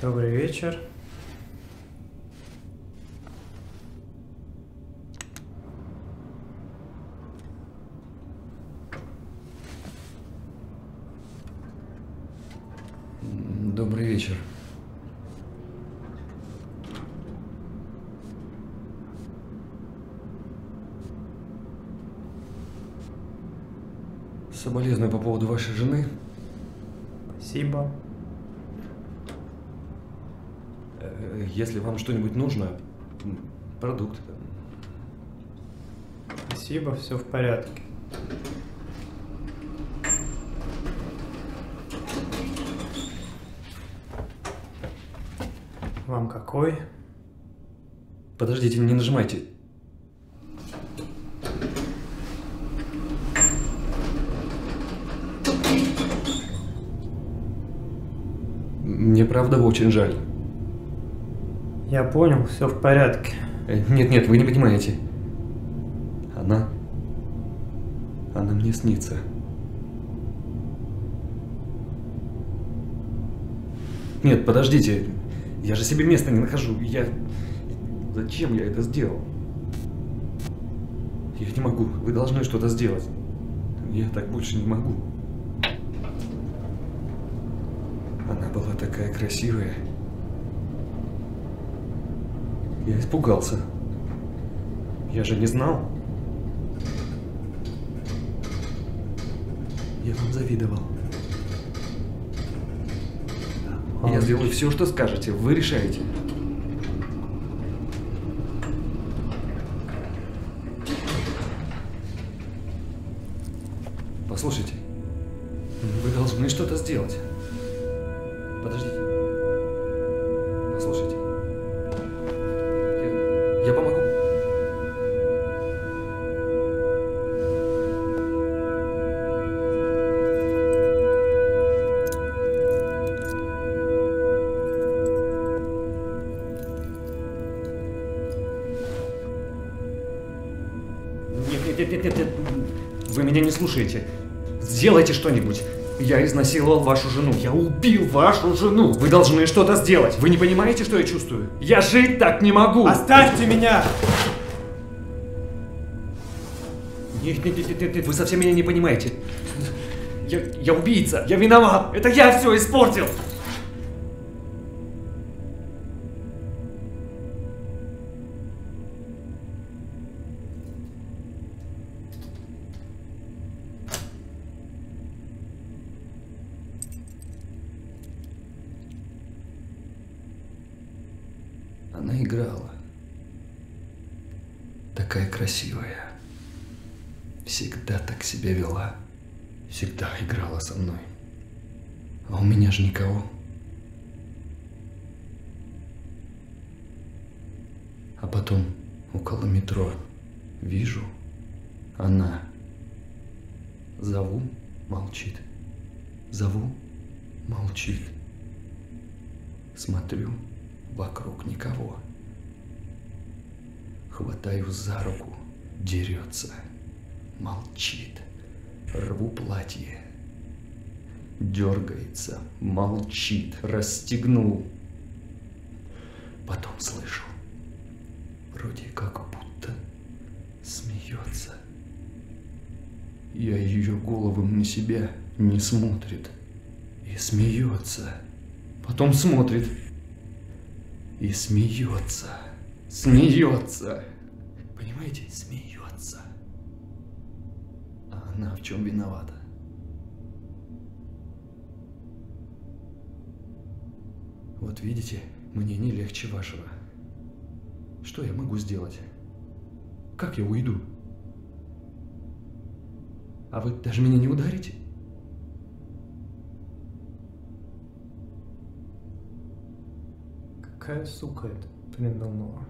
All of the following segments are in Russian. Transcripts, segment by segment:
Добрый вечер. Добрый вечер. Соболезную по поводу вашей жены. Спасибо. Если вам что-нибудь нужно, продукт. Спасибо, все в порядке. Вам какой? Подождите, не нажимайте. Мне правда очень жаль. Я понял, все в порядке. Нет, вы не понимаете. Она мне снится. Нет, подождите. Я же себе места не нахожу. Зачем я это сделал? Я не могу. Вы должны что-то сделать. Я так больше не могу. Она была такая красивая. Я испугался. Я же не знал. Я вам завидовал. Я сделаю все, что скажете. Вы решаете. Послушайте, вы должны что-то сделать. Подождите. Послушайте. Я помогу. Нет. Вы меня не слушаете. Сделайте что-нибудь. Я изнасиловал вашу жену. Я убил вашу жену. Вы должны что-то сделать. Вы не понимаете, что я чувствую? Я жить так не могу. Оставьте меня! Нет. Вы совсем меня не понимаете. Я убийца. Я виноват. Это я все испортил. Она играла. Такая красивая. Всегда так себя вела. Всегда играла со мной. А у меня же никого. А потом, около метро, вижу, она. Зову, молчит. Зову, молчит. Смотрю. Вокруг никого. Хватаю за руку. Дерется. Молчит. Рву платье. Дергается. Молчит. Расстегнул. Потом слышу. Вроде как будто смеется. Я ее голову на себя не смотрит. И смеется. Потом смотрит. И смеется, смеется, понимаете, смеется. А она в чем виновата? Вот видите, мне не легче вашего. Что я могу сделать? Как я уйду? А вы даже меня не ударите? Какая сука это придумала?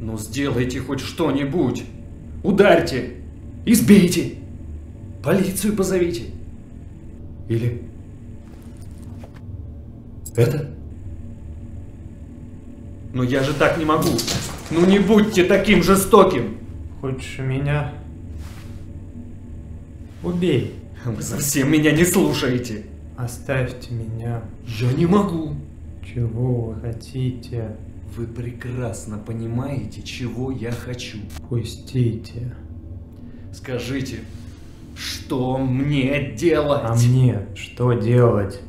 Ну сделайте хоть что-нибудь! Ударьте! Избейте! Полицию позовите! Или... Это? Ну я же так не могу! Ну не будьте таким жестоким! Хочешь меня? Убей! Вы совсем меня не слушаете. Оставьте меня. Я не могу. Чего вы хотите? Вы прекрасно понимаете, чего я хочу. Пустите. Скажите, что мне делать? А мне что делать?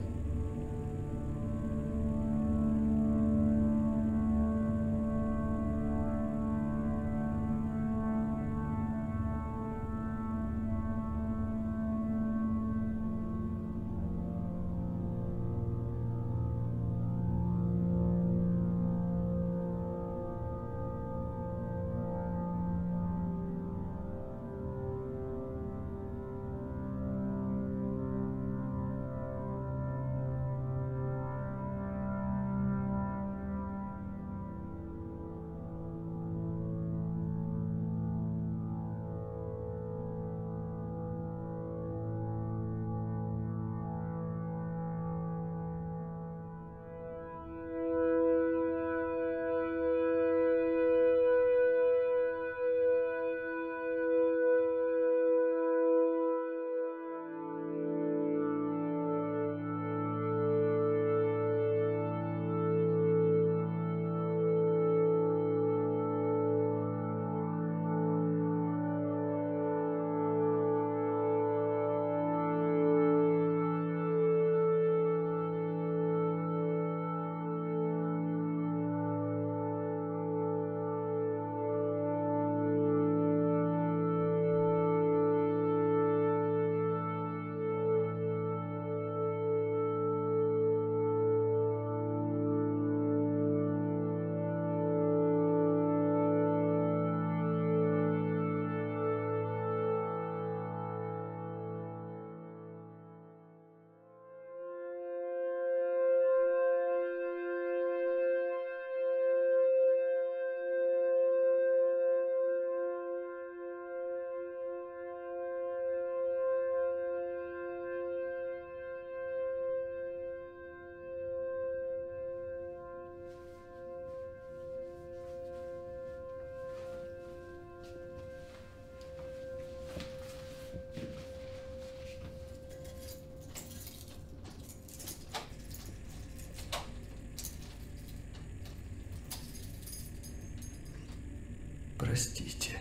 Простите.